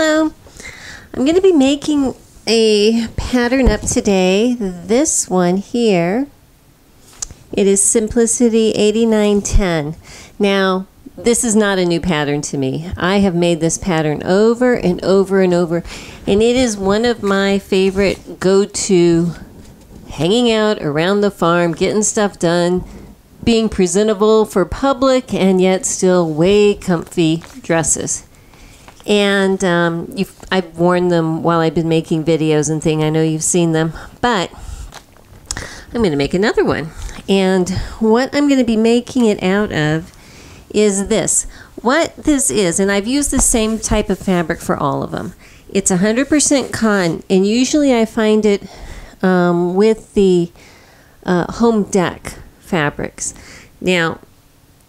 Hello! I'm going to be making a pattern up today. This one here, it is Simplicity 8910. Now, this is not a new pattern to me. I have made this pattern over and over and over, and it is one of my favorite go-to hanging out around the farm, getting stuff done, being presentable for public and yet still way comfy dresses. And I've worn them while I've been making videos and things. I know you've seen them, but I'm going to make another one. And what I'm going to be making it out of is this. What this is, and I've used the same type of fabric for all of them. It's 100% cotton, and usually I find it with the home deck fabrics. Now,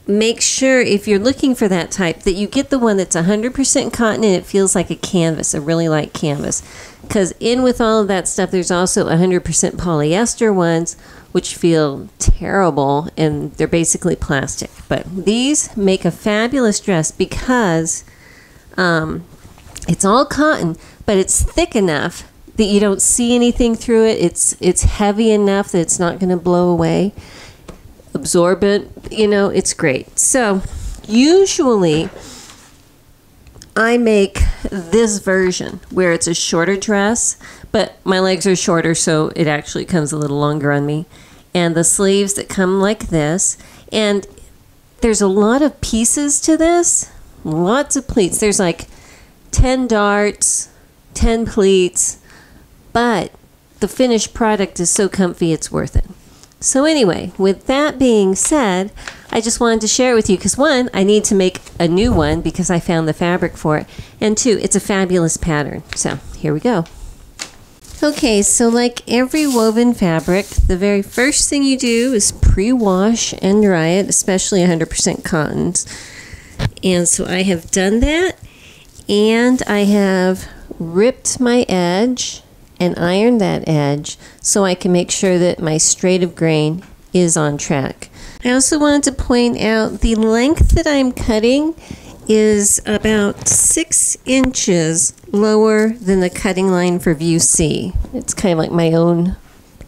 make sure if you're looking for that type that you get the one that's 100% cotton and it feels like a canvas, a really light canvas. Because in with all of that stuff, there's also 100% polyester ones, which feel terrible and they're basically plastic. But these make a fabulous dress because it's all cotton, but it's thick enough that you don't see anything through it. It's heavy enough that it's not going to blow away, absorbent, you know, it's great. So usually I make this version where it's a shorter dress, but my legs are shorter, so it actually comes a little longer on me, and the sleeves that come like this, and there's a lot of pieces to this, lots of pleats. There's like 10 darts, 10 pleats, but the finished product is so comfy it's worth it. So anyway, with that being said, I just wanted to share it with you because one, I need to make a new one because I found the fabric for it, and two, it's a fabulous pattern. So here we go. Okay, so like every woven fabric, the very first thing you do is pre-wash and dry it, especially 100% cottons. And so I have done that, and I have ripped my edge and iron that edge so I can make sure that my straight of grain is on track. I also wanted to point out the length that I'm cutting is about 6 inches lower than the cutting line for view C. It's kind of like my own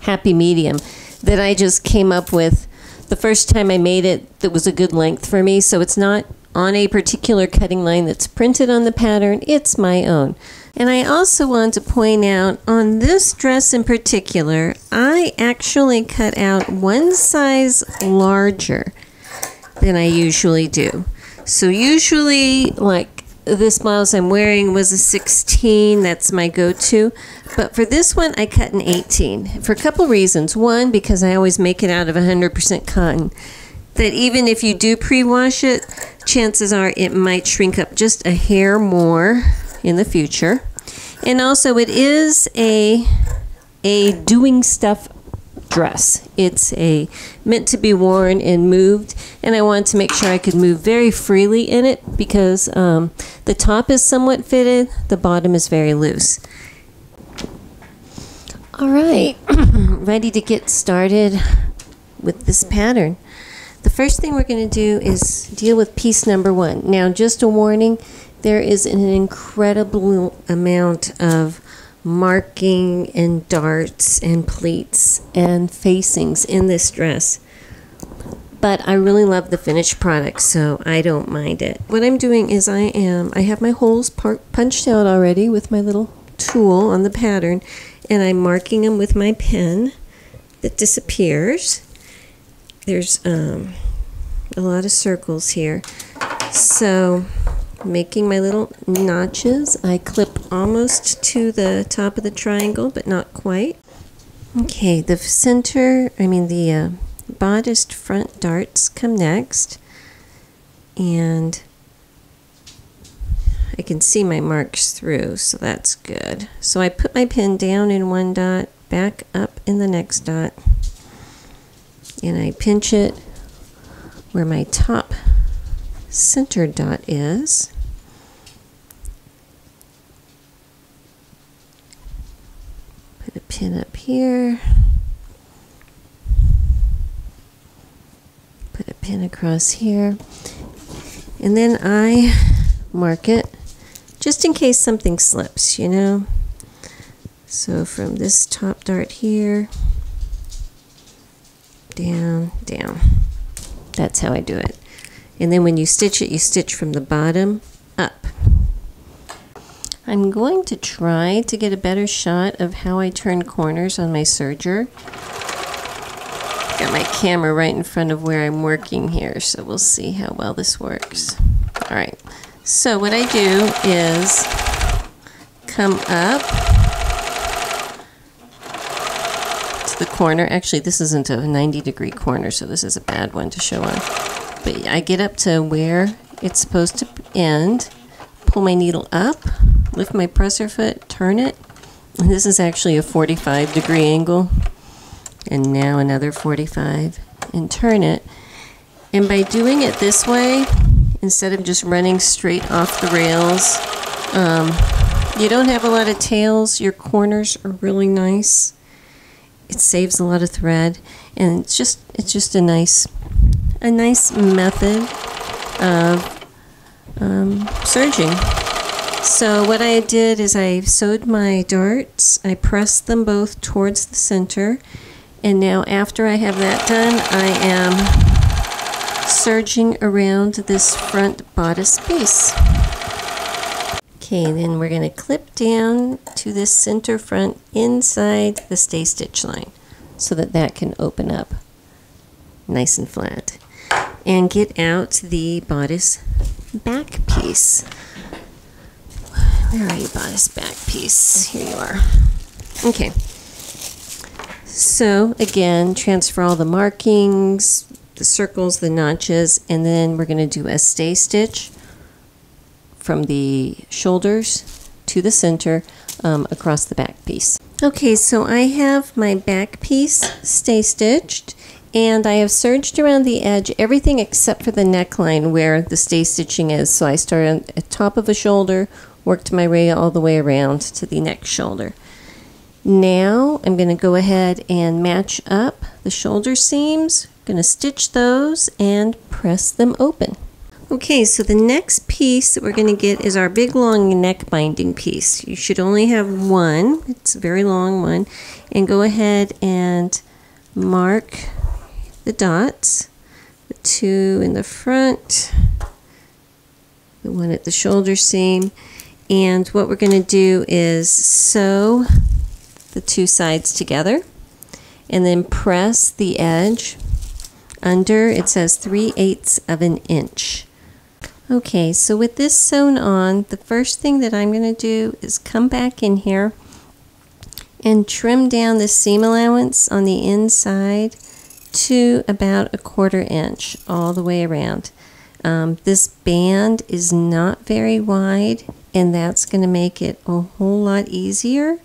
happy medium that I just came up with the first time I made it. That was a good length for me, so it's not on a particular cutting line that's printed on the pattern, it's my own. And I also want to point out on this dress in particular, I actually cut out one size larger than I usually do. So usually, like this blouse I'm wearing was a 16, that's my go-to. But for this one, I cut an 18 for a couple reasons. One, because I always make it out of 100% cotton. That even if you do pre-wash it, chances are it might shrink up just a hair more in the future. And also it is a doing stuff dress. It's a meant to be worn and moved, and I wanted to make sure I could move very freely in it because the top is somewhat fitted, the bottom is very loose. All right, ready to get started with this pattern. The first thing we're going to do is deal with piece number one. Now, just a warning, there is an incredible amount of marking and darts and pleats and facings in this dress. But I really love the finished product, so I don't mind it. What I'm doing is I have my holes punched out already with my little tool on the pattern, and I'm marking them with my pen that disappears. There's a lot of circles here, so making my little notches. I clip almost to the top of the triangle, but not quite. Okay, the bodice front darts come next, and I can see my marks through, so that's good. So I put my pen down in one dot, back up in the next dot, and I pinch it where my top center dot is. Put a pin up here. Put a pin across here. And then I mark it just just in case something slips, you know. So from this top dart here, down, down. That's how I do it. And then when you stitch from the bottom up. I'm going to try to get a better shot of how I turn corners on my serger. Got my camera right in front of where I'm working here, so we'll see how well this works. All right, so what I do is come up to the corner. Actually, this isn't a 90-degree corner, so this is a bad one to show on. But I get up to where it's supposed to end, pull my needle up, lift my presser foot, turn it. And this is actually a 45-degree angle. And now another 45, and turn it. And by doing it this way, instead of just running straight off the rails, you don't have a lot of tails. Your corners are really nice. It saves a lot of thread, and it's just a nice method of serging. So what I did is I sewed my darts. I pressed them both towards the center. And now after I have that done, I am serging around this front bodice piece. Okay, and then we're going to clip down to this center front inside the stay stitch line so that that can open up nice and flat. And get out the bodice back piece. Where are you, bodice back piece? Here you are. Okay. So again, transfer all the markings, the circles, the notches, and then we're going to do a stay stitch from the shoulders to the center across the back piece. Okay, so I have my back piece stay stitched, and I have serged around the edge everything except for the neckline where the stay stitching is. So I started at the top of a shoulder, worked my way all the way around to the next shoulder. Now I'm going to go ahead and match up the shoulder seams. I'm going to stitch those and press them open. Okay, so the next piece that we're going to get is our big long neck binding piece. You should only have one. It's a very long one. And go ahead and mark the dots. The two in the front, the one at the shoulder seam. And what we're going to do is sew the two sides together and then press the edge under. It says 3/8 of an inch. Okay, so with this sewn on, the first thing that I'm going to do is come back in here and trim down the seam allowance on the inside to about 1/4 inch all the way around. This band is not very wide, and that's going to make it a whole lot easier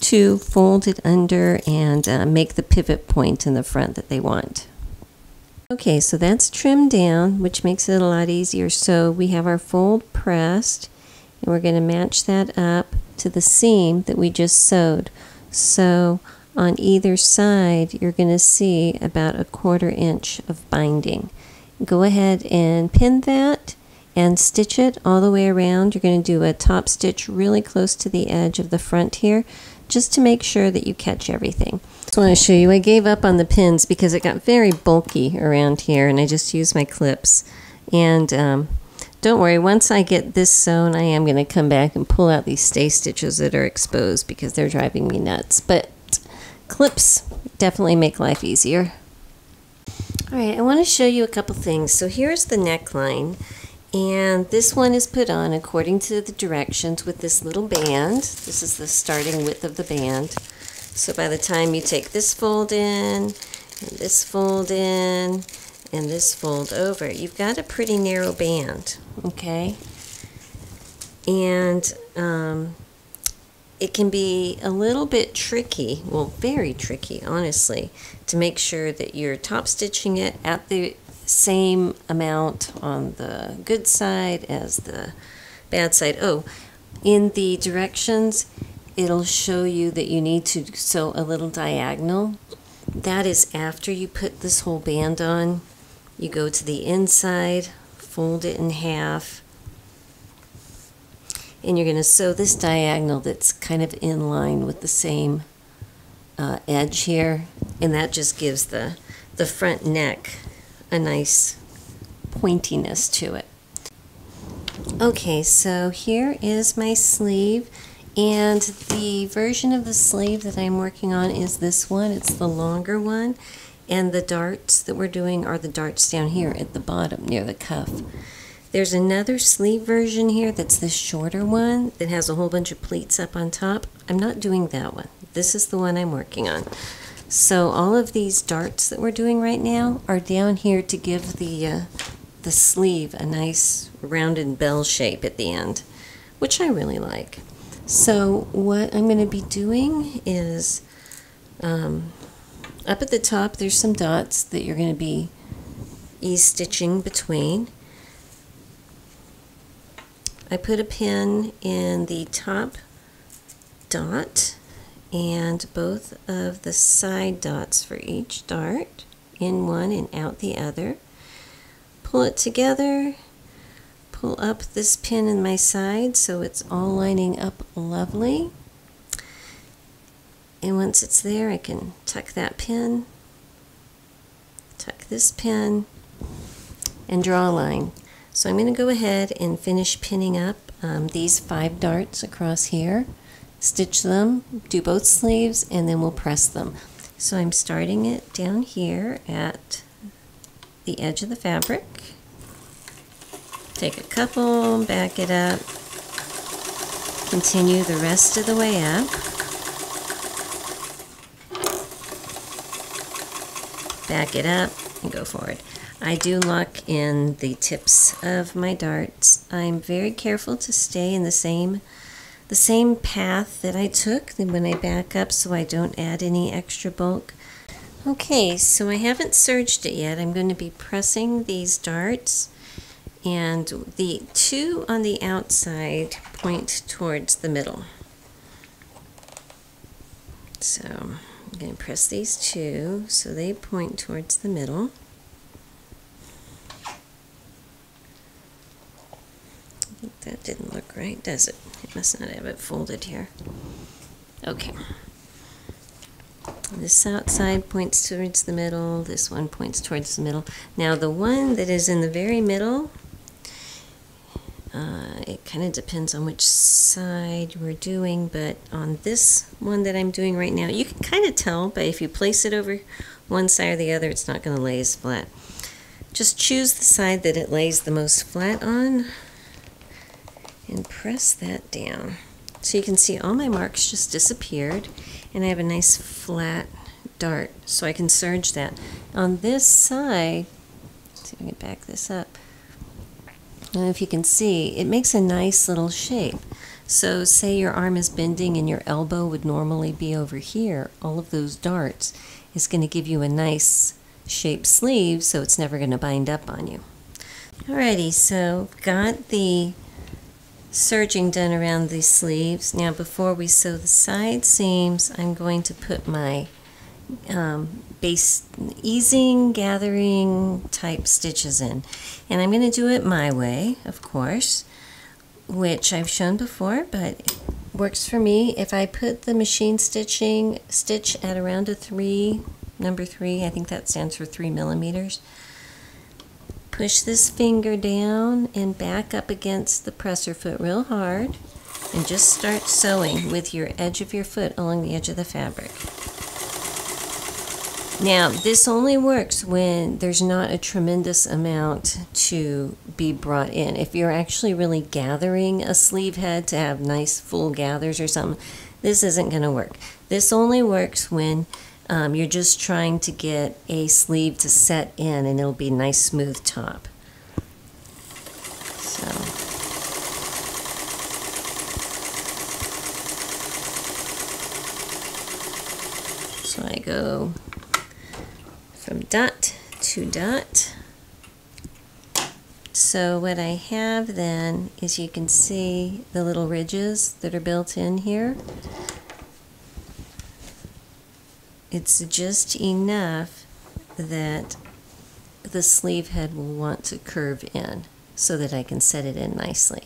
to fold it under and make the pivot point in the front that they want. Okay, so that's trimmed down, which makes it a lot easier. So we have our fold pressed, and we're going to match that up to the seam that we just sewed. So on either side, you're going to see about 1/4 inch of binding. Go ahead and pin that and stitch it all the way around. You're going to do a top stitch really close to the edge of the front here, just to make sure that you catch everything. Just want to show you, I gave up on the pins because it got very bulky around here, and I just used my clips. And don't worry, once I get this sewn, I am going to come back and pull out these stay stitches that are exposed because they're driving me nuts. But clips definitely make life easier. All right, I want to show you a couple things. So here's the neckline. And this one is put on according to the directions with this little band. This is the starting width of the band. So by the time you take this fold in, and this fold in, and this fold over, you've got a pretty narrow band, okay? And it can be a little bit tricky, well, very tricky, honestly, to make sure that you're top stitching it at the same amount on the good side as the bad side. Oh, in the directions, it'll show you that you need to sew a little diagonal. That is after you put this whole band on. You go to the inside, fold it in half, and you're going to sew this diagonal that's kind of in line with the same edge here, and that just gives the front neck a nice pointiness to it. Okay, so here is my sleeve, and the version of the sleeve that I'm working on is this one. It's the longer one, and the darts that we're doing are the darts down here at the bottom near the cuff. There's another sleeve version here that's the shorter one that has a whole bunch of pleats up on top. I'm not doing that one. This is the one I'm working on. So all of these darts that we're doing right now are down here to give the sleeve a nice rounded bell shape at the end, which I really like. So what I'm going to be doing is up at the top there's some dots that you're going to be e-stitching between. I put a pin in the top dot and both of the side dots for each dart, in one and out the other. Pull it together, pull up this pin in my side so it's all lining up lovely. And once it's there, I can tuck that pin, tuck this pin, and draw a line. So I'm going to go ahead and finish pinning up these 5 darts across here, stitch them, do both sleeves, and then we'll press them. So I'm starting it down here at the edge of the fabric. Take a couple, back it up, continue the rest of the way up. Back it up and go forward. I do lock in the tips of my darts. I'm very careful to stay in the same path that I took when I back up so I don't add any extra bulk. Okay, so I haven't serged it yet. I'm going to be pressing these darts, and the 2 on the outside point towards the middle. So I'm going to press these 2 so they point towards the middle. That didn't look right, does it? It must not have it folded here. Okay. This outside points towards the middle. This one points towards the middle. Now the one that is in the very middle, it kind of depends on which side we're doing, but on this one that I'm doing right now, you can kind of tell, but if you place it over one side or the other, it's not going to lay as flat. Just choose the side that it lays the most flat on, and press that down. So you can see all my marks just disappeared, and I have a nice flat dart, so I can serge that. On this side, let's see if I can back this up. I don't know if you can see, it makes a nice little shape. So say your arm is bending and your elbow would normally be over here, all of those darts is going to give you a nice shaped sleeve, so it's never going to bind up on you. Alrighty, so got the serging done around these sleeves. Now before we sew the side seams, I'm going to put my base easing, gathering type stitches in. And I'm going to do it my way, of course, which I've shown before, but it works for me. If I put the machine stitch at around a 3, number 3, I think that stands for 3 millimeters, push this finger down and back up against the presser foot real hard, and just start sewing with your edge of your foot along the edge of the fabric. Now this only works when there's not a tremendous amount to be brought in. If you're actually really gathering a sleeve head to have nice full gathers or something, this isn't going to work. This only works when you're just trying to get a sleeve to set in, and it'll be a nice smooth top. So I go from dot to dot. So what I have then is, you can see the little ridges that are built in here. It's just enough that the sleeve head will want to curve in so that I can set it in nicely.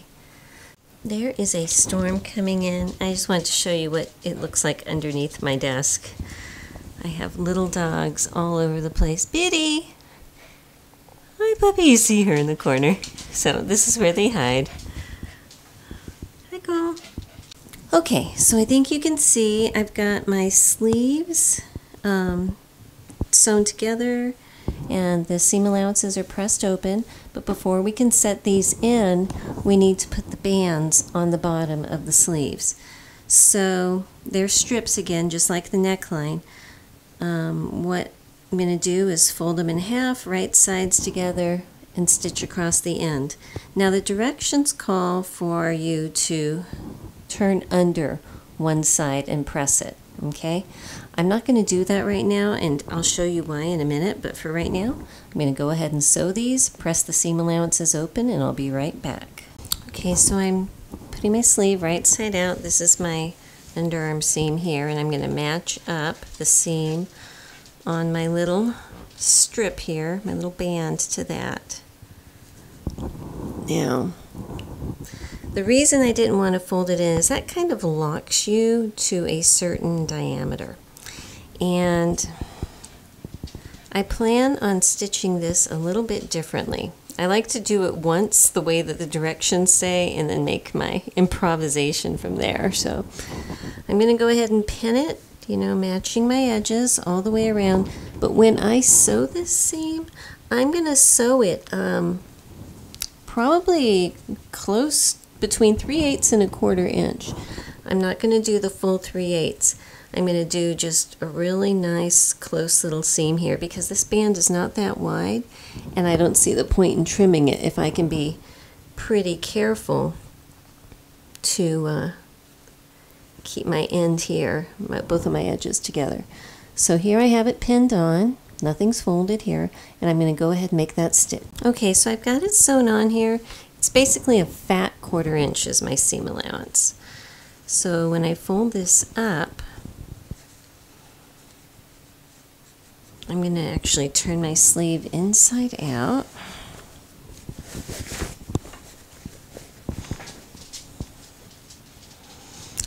There is a storm coming in. I just wanted to show you what it looks like underneath my desk. I have little dogs all over the place. Biddy! Hi, puppy. You see her in the corner. So this is where they hide. Hi, girl. Okay, so I think you can see I've got my sleeves sewn together, and the seam allowances are pressed open, but before we can set these in, we need to put the bands on the bottom of the sleeves. So they're strips again, just like the neckline. What I'm going to do is fold them in half, right sides together, and stitch across the end. Now the directions call for you to turn under one side and press it. Okay, I'm not going to do that right now, and I'll show you why in a minute, but for right now, I'm going to go ahead and sew these, press the seam allowances open, and I'll be right back. Okay, so I'm putting my sleeve right side out. This is my underarm seam here, and I'm going to match up the seam on my little strip here, my little band, to that. Now, the reason I didn't want to fold it in is that kind of locks you to a certain diameter. And I plan on stitching this a little bit differently. I like to do it once the way that the directions say and then make my improvisation from there. So I'm going to go ahead and pin it, you know, matching my edges all the way around. But when I sew this seam, I'm going to sew it probably close between 3/8 and 1/4 inch. I'm not going to do the full 3/8. I'm going to do just a really nice close little seam here because this band is not that wide, and I don't see the point in trimming it if I can be pretty careful to keep my end here, both of my edges together. So here I have it pinned on. Nothing's folded here, and I'm going to go ahead and make that stitch. Okay, so I've got it sewn on here. It's basically a fat 1/4 inch is my seam allowance. So when I fold this up, I'm going to actually turn my sleeve inside out.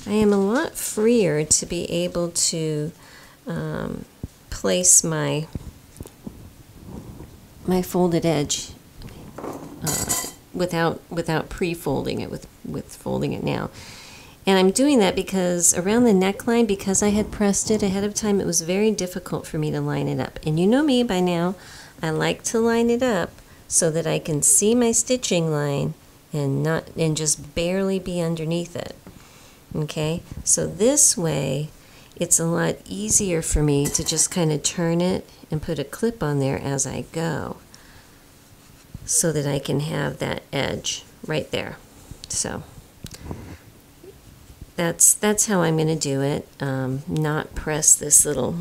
I am a lot freer to be able to place my folded edge without pre-folding it with folding it now. And I'm doing that because around the neckline, because I had pressed it ahead of time, it was very difficult for me to line it up. And you know me by now, I like to line it up so that I can see my stitching line and just barely be underneath it. Okay, so this way it's a lot easier for me to just kind of turn it and put a clip on there as I go, so that I can have that edge right there. So that's how I'm going to do it. Not press this little,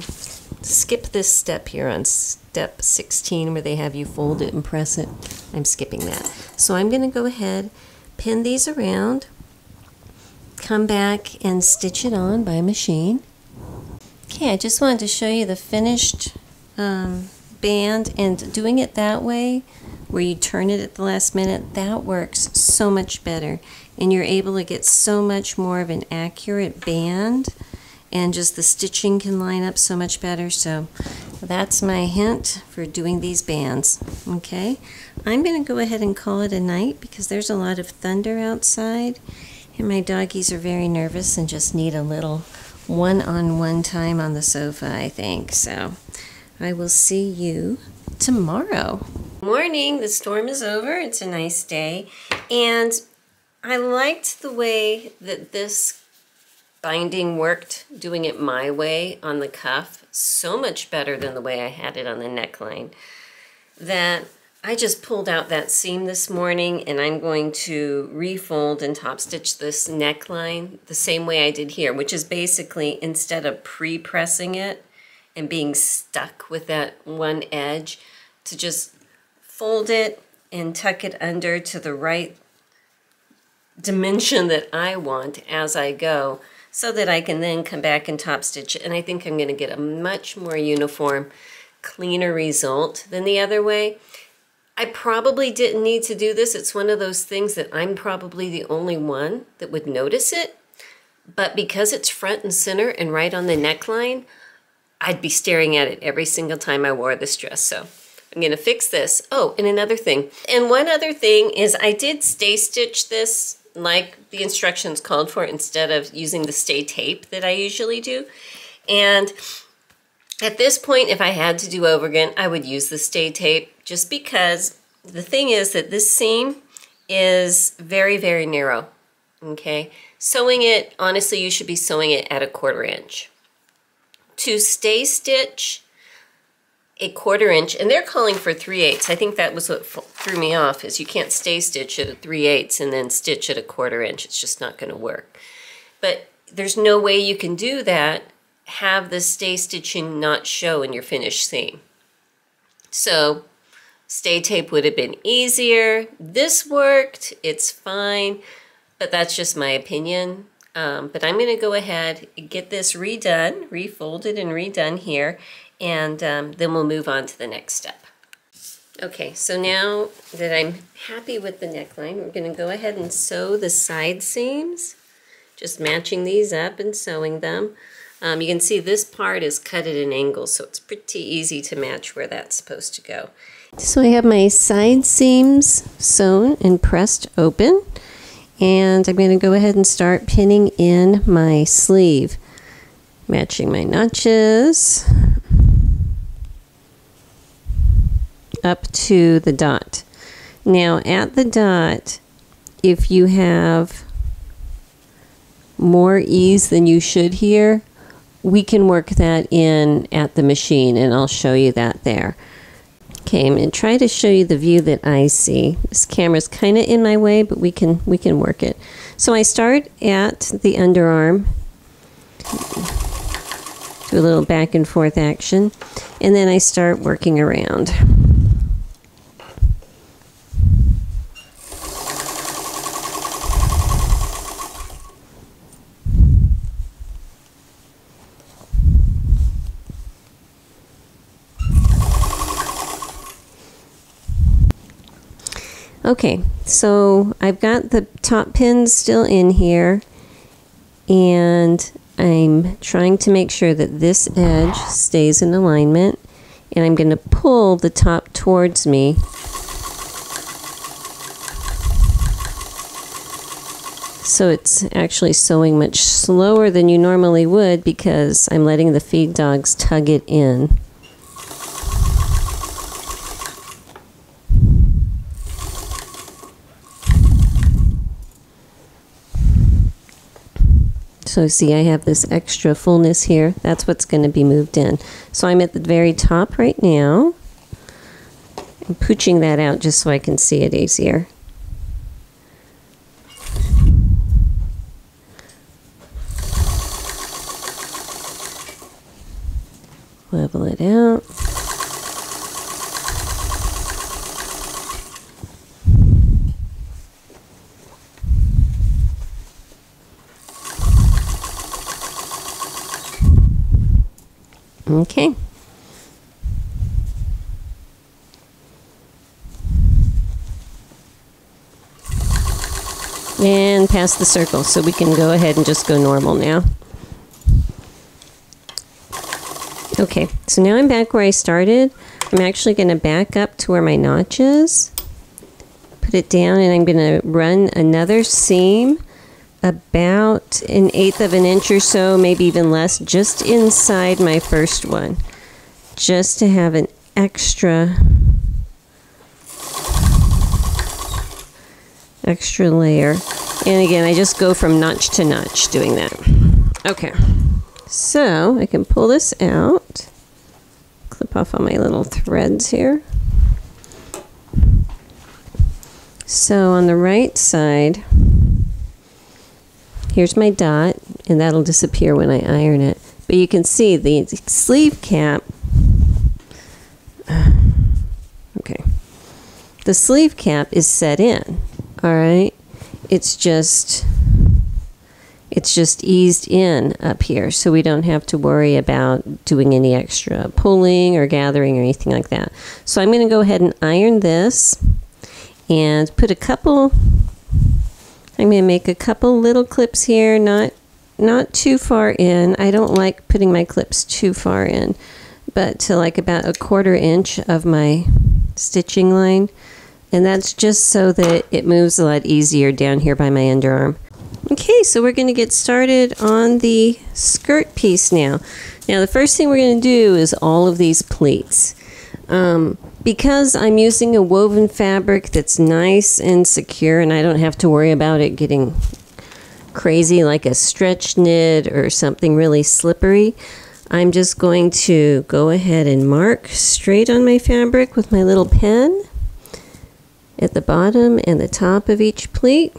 skip this step here on step 16 where they have you fold it and press it. I'm skipping that. So I'm going to go ahead, pin these around, come back and stitch it on by machine. Okay, I just wanted to show you the finished band, and doing it that way where you turn it at the last minute, that works so much better, and you're able to get so much more of an accurate band, and just the stitching can line up so much better. So that's my hint for doing these bands. Okay, I'm going to go ahead and call it a night because there's a lot of thunder outside, and my doggies are very nervous and just need a little one-on-one time on the sofa, I think. So I will see you tomorrow. Morning, the storm is over. It's a nice day, and I liked the way that this binding worked, doing it my way on the cuff, so much better than the way I had it on the neckline, that I just pulled out that seam this morning, and I'm going to refold and top stitch this neckline the same way I did here, which is basically instead of pre-pressing it and being stuck with that one edge, to just fold it and tuck it under to the right dimension that I want as I go, so that I can then come back and top stitch it. And I think I'm going to get a much more uniform, cleaner result than the other way. I probably didn't need to do this. It's one of those things that I'm probably the only one that would notice it. But because it's front and center and right on the neckline, I'd be staring at it every single time I wore this dress. So I'm going to fix this. Oh, and another thing. And one other thing is I did stay stitch this like the instructions called for instead of using the stay tape that I usually do. And at this point, if I had to do over again, I would use the stay tape just because the thing is that this seam is very, very narrow. Okay, sewing it, honestly, you should be sewing it at a 1/4 inch. To stay stitch a 1/4 inch, and they're calling for 3/8. I think that was what threw me off, is you can't stay stitch at a 3/8 and then stitch at a 1/4 inch. It's just not going to work. But there's no way you can do that, have the stay stitching not show in your finished seam. So stay tape would have been easier. This worked, it's fine, but that's just my opinion. But I'm going to go ahead and get this redone, refolded and redone here, and then we'll move on to the next step. Okay, so now that I'm happy with the neckline, we're going to go ahead and sew the side seams, just matching these up and sewing them. You can see this part is cut at an angle, so it's pretty easy to match where that's supposed to go. So I have my side seams sewn and pressed open. And I'm going to go ahead and start pinning in my sleeve, matching my notches up to the dot. Now at the dot, if you have more ease than you should here, we can work that in at the machine, and I'll show you that there. Okay, I'm going to try to show you the view that I see. This camera's kind of in my way, but we can work it. So I start at the underarm, do a little back and forth action, and then I start working around. Okay, so I've got the top pins still in here, and I'm trying to make sure that this edge stays in alignment, and I'm going to pull the top towards me so it's actually sewing much slower than you normally would because I'm letting the feed dogs tug it in. So see, I have this extra fullness here. That's what's going to be moved in. So I'm at the very top right now. I'm pooching that out just so I can see it easier. Level it out. Okay. And past the circle, so we can go ahead and just go normal now. Okay, so now I'm back where I started. I'm actually going to back up to where my notch is, put it down, and I'm going to run another seam about 1/8 of an inch or so, maybe even less, just inside my first one, just to have an extra layer. And again, I just go from notch to notch doing that. Okay, so I can pull this out, clip off all my little threads here. So on the right side, here's my dot, and that'll disappear when I iron it. But you can see the sleeve cap. Okay. The sleeve cap is set in, all right? It's just, it's just eased in up here, so we don't have to worry about doing any extra pulling or gathering or anything like that. So I'm going to go ahead and iron this and put a couple, I'm going to make a couple little clips here, not too far in. I don't like putting my clips too far in, but to like about a 1/4 inch of my stitching line. And that's just so that it moves a lot easier down here by my underarm. Okay, so we're going to get started on the skirt piece now. Now the first thing we're going to do is all of these pleats. Because I'm using a woven fabric that's nice and secure and I don't have to worry about it getting crazy like a stretch knit or something really slippery, I'm just going to go ahead and mark straight on my fabric with my little pen at the bottom and the top of each pleat.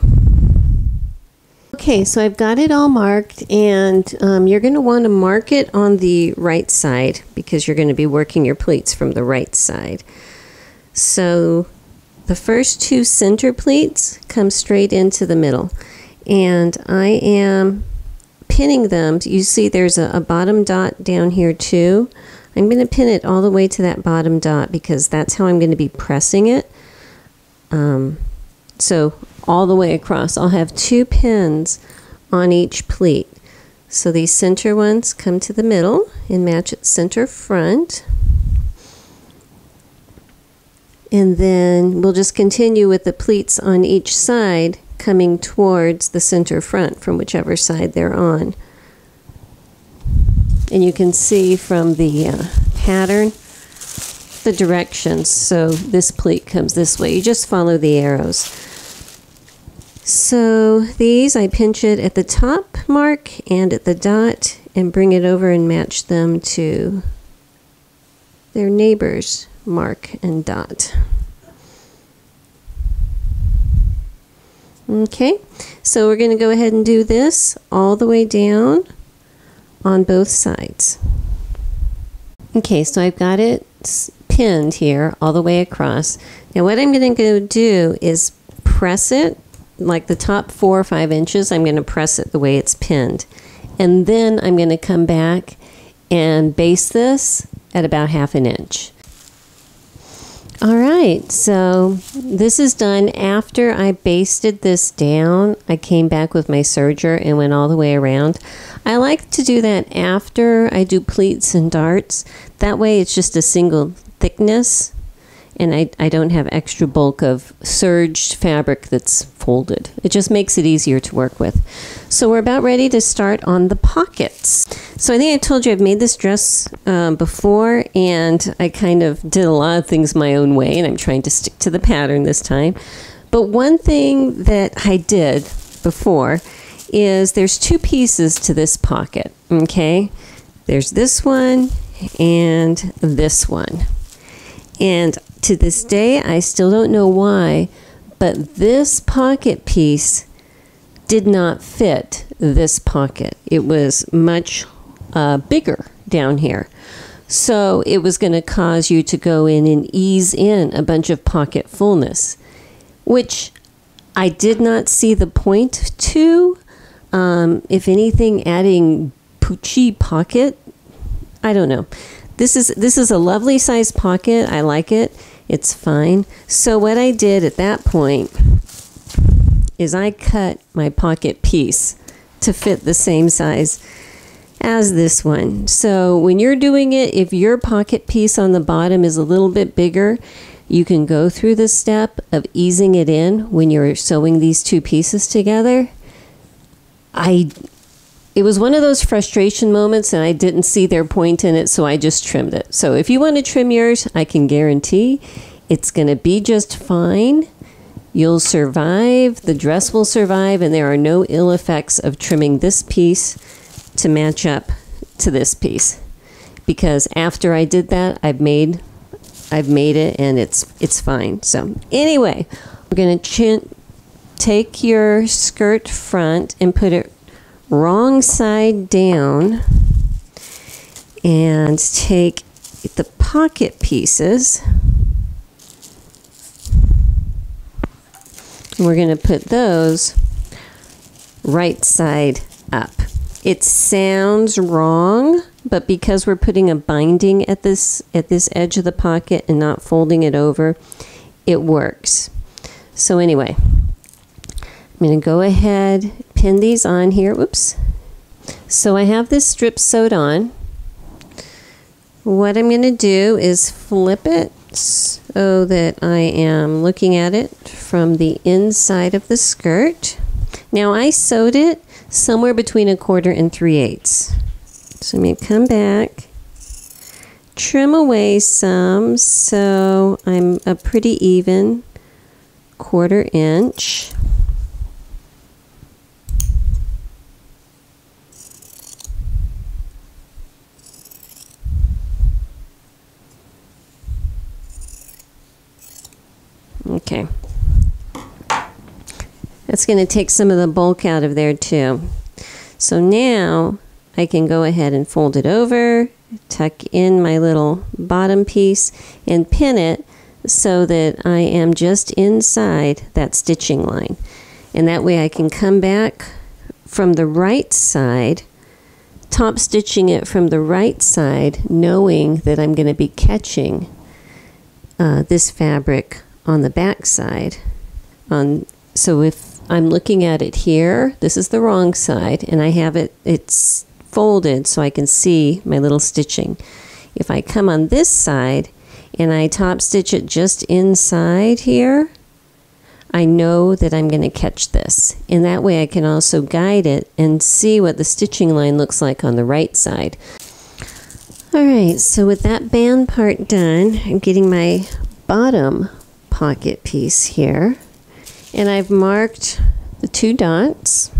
Okay, so I've got it all marked, and you're going to want to mark it on the right side because you're going to be working your pleats from the right side. So the first two center pleats come straight into the middle, and I am pinning them. You see there's a bottom dot down here too. I'm going to pin it all the way to that bottom dot because that's how I'm going to be pressing it. So all the way across, I'll have two pins on each pleat. So these center ones come to the middle and match its center front. And then we'll just continue with the pleats on each side coming towards the center front from whichever side they're on. And you can see from the pattern the directions. So this pleat comes this way. You just follow the arrows. So these, I pinch it at the top mark and at the dot and bring it over and match them to their neighbor's mark and dot. Okay, so we're going to go ahead and do this all the way down on both sides. Okay, so I've got it pinned here all the way across. Now what I'm going to go do is press it, like the top 4 or 5 inches, I'm going to press it the way it's pinned. And then I'm going to come back and baste this at about 1/2 inch. Alright, so this is done. After I basted this down, I came back with my serger and went all the way around. I like to do that after I do pleats and darts. That way it's just a single thickness and I don't have extra bulk of serged fabric that's folded. It just makes it easier to work with. So we're about ready to start on the pockets. So I think I told you I've made this dress before, and I kind of did a lot of things my own way, and I'm trying to stick to the pattern this time. But one thing that I did before is there's two pieces to this pocket, okay? There's this one and this one. And to this day, I still don't know why, but this pocket piece did not fit this pocket. It was much bigger down here. So it was going to cause you to go in and ease in a bunch of pocket fullness, which I did not see the point to. If anything, adding poochie pocket, I don't know. This is a lovely size pocket. I like it. It's fine. So what I did at that point is I cut my pocket piece to fit the same size as this one. So when you're doing it, if your pocket piece on the bottom is a little bit bigger, you can go through the step of easing it in when you're sewing these two pieces together. It was one of those frustration moments and I didn't see their point in it, so I just trimmed it. So if you want to trim yours, I can guarantee it's going to be just fine. You'll survive, the dress will survive, and there are no ill effects of trimming this piece to match up to this piece. Because after I did that, I've made it and it's fine. So anyway, we're going to take your skirt front and put it wrong side down and take the pocket pieces. We're going to put those right side up. It sounds wrong, but because we're putting a binding at this edge of the pocket and not folding it over, it works. So anyway, I'm going to go ahead, pin these on here. Oops. So I have this strip sewed on. What I'm going to do is flip it so that I am looking at it from the inside of the skirt. Now I sewed it somewhere between 1/4 and 3/8. So I'm going to come back, trim away some so I'm a pretty even 1/4 inch. Okay. That's going to take some of the bulk out of there too. So now I can go ahead and fold it over, tuck in my little bottom piece, and pin it so that I am just inside that stitching line. And that way I can come back from the right side, top stitching it from the right side, knowing that I'm going to be catching this fabric on the back side. So if I'm looking at it here, this is the wrong side, and I have it's folded so I can see my little stitching. If I come on this side and I top stitch it just inside here, I know that I'm going to catch this. And that way I can also guide it and see what the stitching line looks like on the right side. Alright, so with that band part done, I'm getting my bottom pocket piece here. And I've marked the 2 dots.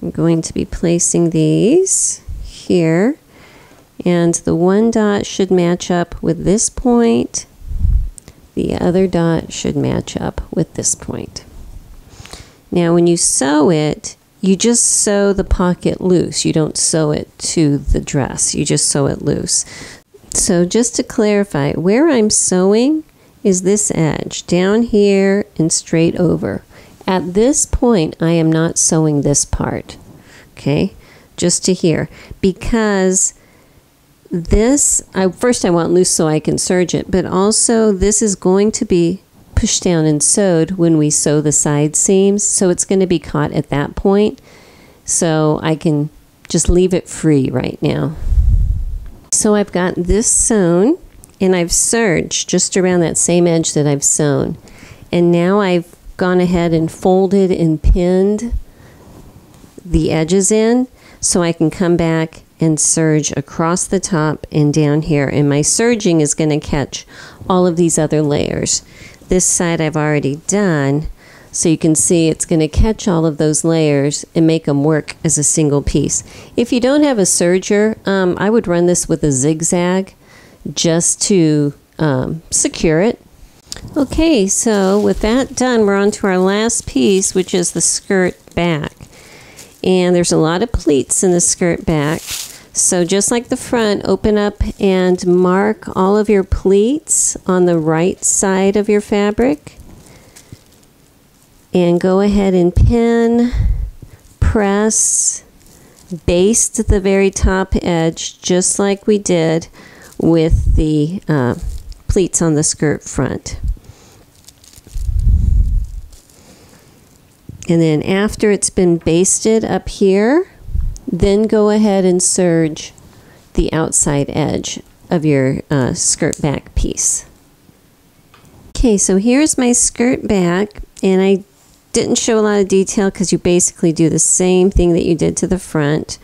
I'm going to be placing these here, and the 1 dot should match up with this point. The other dot should match up with this point. Now when you sew it, you just sew the pocket loose. You don't sew it to the dress. You just sew it loose. So just to clarify, where I'm sewing is this edge down here and straight over. At this point I am not sewing this part, okay, just to here, because this first I want loose so I can serge it, but also this is going to be pushed down and sewed when we sew the side seams, so it's going to be caught at that point, so I can just leave it free right now. So I've got this sewn, and I've serged just around that same edge that I've sewn. And now I've gone ahead and folded and pinned the edges in so I can come back and serge across the top and down here. And my serging is going to catch all of these other layers. This side I've already done, so you can see it's going to catch all of those layers and make them work as a single piece. If you don't have a serger, I would run this with a zigzag just to secure it. Okay, so with that done, we're on to our last piece, which is the skirt back. And there's a lot of pleats in the skirt back. So just like the front, open up and mark all of your pleats on the right side of your fabric. And go ahead and pin, press, baste the very top edge just like we did with the pleats on the skirt front. And then after it's been basted up here, then go ahead and serge the outside edge of your skirt back piece. Okay, so here's my skirt back, and I didn't show a lot of detail because you basically do the same thing that you did to the front,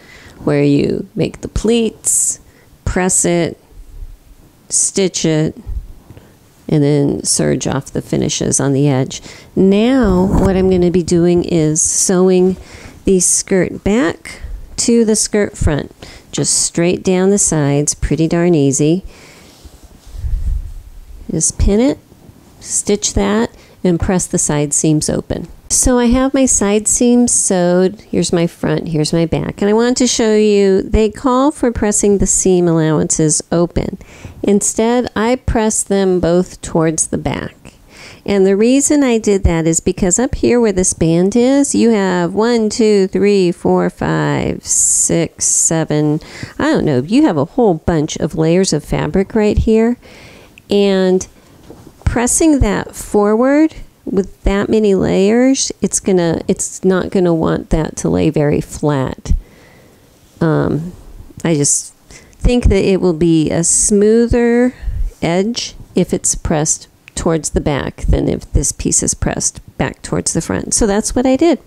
where you make the pleats, press it, stitch it, and then serge off the finishes on the edge. Now what I'm going to be doing is sewing the skirt back to the skirt front, just straight down the sides, pretty darn easy. Just pin it, stitch that, and press the side seams open. So I have my side seams sewed. Here's my front, here's my back. And I wanted to show you, they call for pressing the seam allowances open. Instead, I press them both towards the back. And the reason I did that is because up here where this band is, you have 1, 2, 3, 4, 5, 6, 7, I don't know, you have a whole bunch of layers of fabric right here. And pressing that forward with that many layers, it's not gonna want that to lay very flat. I just think that it will be a smoother edge if it's pressed towards the back than if this piece is pressed back towards the front. So that's what I did.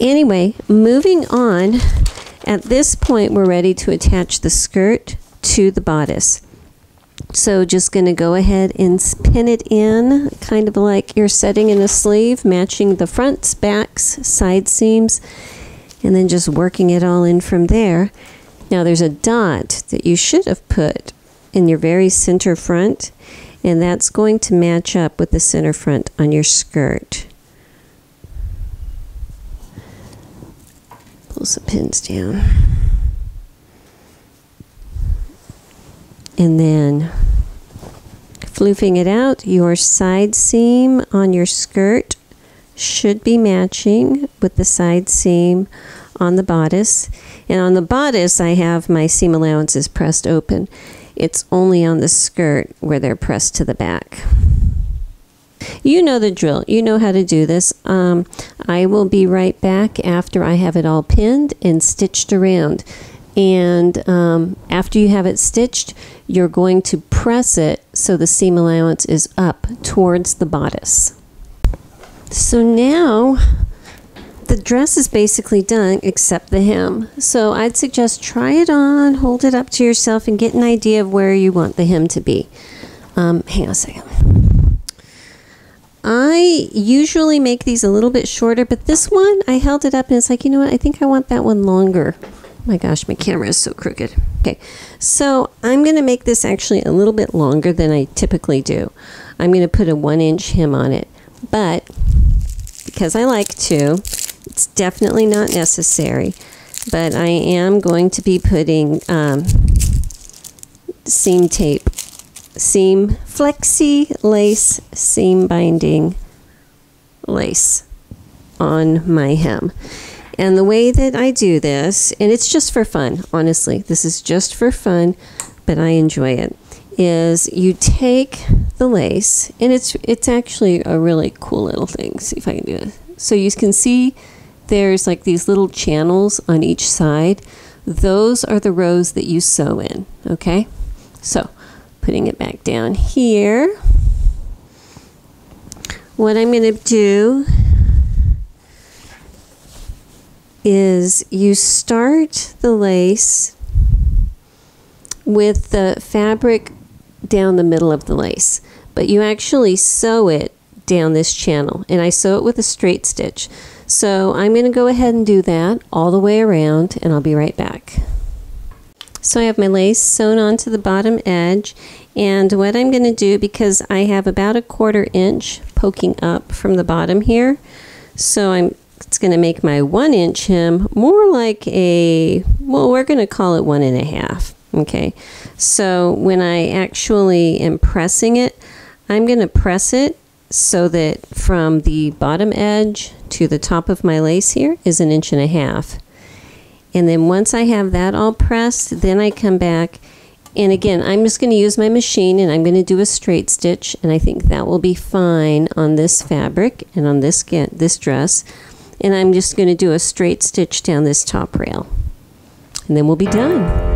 Anyway, moving on, at this point we're ready to attach the skirt to the bodice. So just going to go ahead and pin it in, kind of like you're setting in a sleeve, matching the fronts, backs, side seams, and then just working it all in from there. Now there's a dot that you should have put in your very center front, and that's going to match up with the center front on your skirt. Pull some pins down. And then floofing it out, your side seam on your skirt should be matching with the side seam on the bodice. And on the bodice, I have my seam allowances pressed open. It's only on the skirt where they're pressed to the back. You know the drill. You know how to do this. I will be right back after I have it all pinned and stitched around. And after you have it stitched, you're going to press it so the seam allowance is up towards the bodice. So now the dress is basically done except the hem. So I'd suggest try it on, hold it up to yourself, and get an idea of where you want the hem to be. Hang on a second. I usually make these a little bit shorter, but this one, I held it up and it's like, you know what, I think I want that one longer. My gosh, my camera is so crooked. Okay, so I'm gonna make this actually a little bit longer than I typically do. I'm gonna put a 1-inch hem on it, but because I like to, it's definitely not necessary, but I am going to be putting seam tape, seam flexi lace, seam binding lace on my hem. And the way that I do this, and it's just for fun, honestly, this is just for fun, but I enjoy it, is you take the lace, and it's actually a really cool little thing. See if I can do it. So you can see there's like these little channels on each side. Those are the rows that you sew in, okay? So putting it back down here, what I'm gonna do is you start the lace with the fabric down the middle of the lace, but you actually sew it down this channel, and I sew it with a straight stitch. So I'm going to go ahead and do that all the way around, and I'll be right back. So I have my lace sewn onto the bottom edge, and what I'm going to do, because I have about a 1/4 inch poking up from the bottom here, so it's going to make my 1-inch hem more like a, well, we're going to call it 1.5. Okay, so when I actually am pressing it, I'm going to press it so that from the bottom edge to the top of my lace here is 1.5 inches. And then once I have that all pressed, then I come back, and again, I'm just going to use my machine, and I'm going to do a straight stitch, and I think that will be fine on this fabric and on this dress. And I'm just going to do a straight stitch down this top rail, and then we'll be done.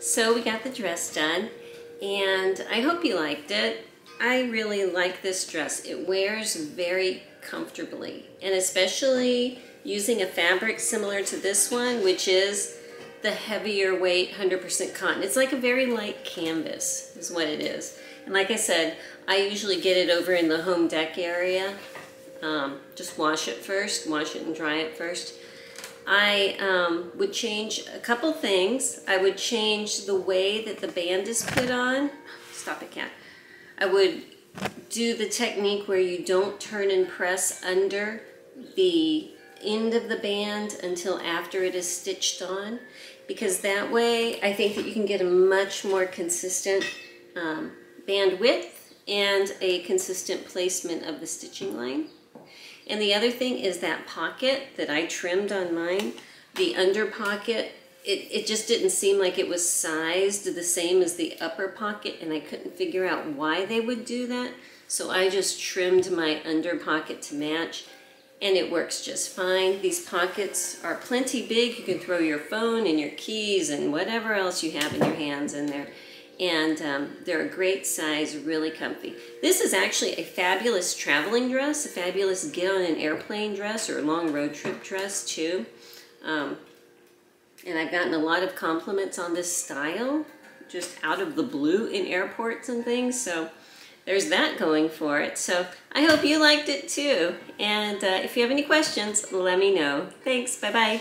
So we got the dress done, and I hope you liked it. I really like this dress. It wears very comfortably, and especially using a fabric similar to this one, which is the heavier weight 100% cotton. It's like a very light canvas is what it is. And like I said, I usually get it over in the home deck area. Just wash it first, wash it and dry it first. I would change a couple things. I would change the way that the band is put on. Stop it, cat. I would do the technique where you don't turn and press under the end of the band until after it is stitched on, because that way I think that you can get a much more consistent band width and a consistent placement of the stitching line. And the other thing is that pocket that I trimmed on mine, the under pocket, it just didn't seem like it was sized the same as the upper pocket, and I couldn't figure out why they would do that. So I just trimmed my under pocket to match, and it works just fine. These pockets are plenty big. You can throw your phone and your keys and whatever else you have in your hands in there. And they're a great size, really comfy. This is actually a fabulous traveling dress, a fabulous get on an airplane dress or a long road trip dress too. And I've gotten a lot of compliments on this style, just out of the blue in airports and things. So there's that going for it. So I hope you liked it too. And if you have any questions, let me know. Thanks, bye-bye.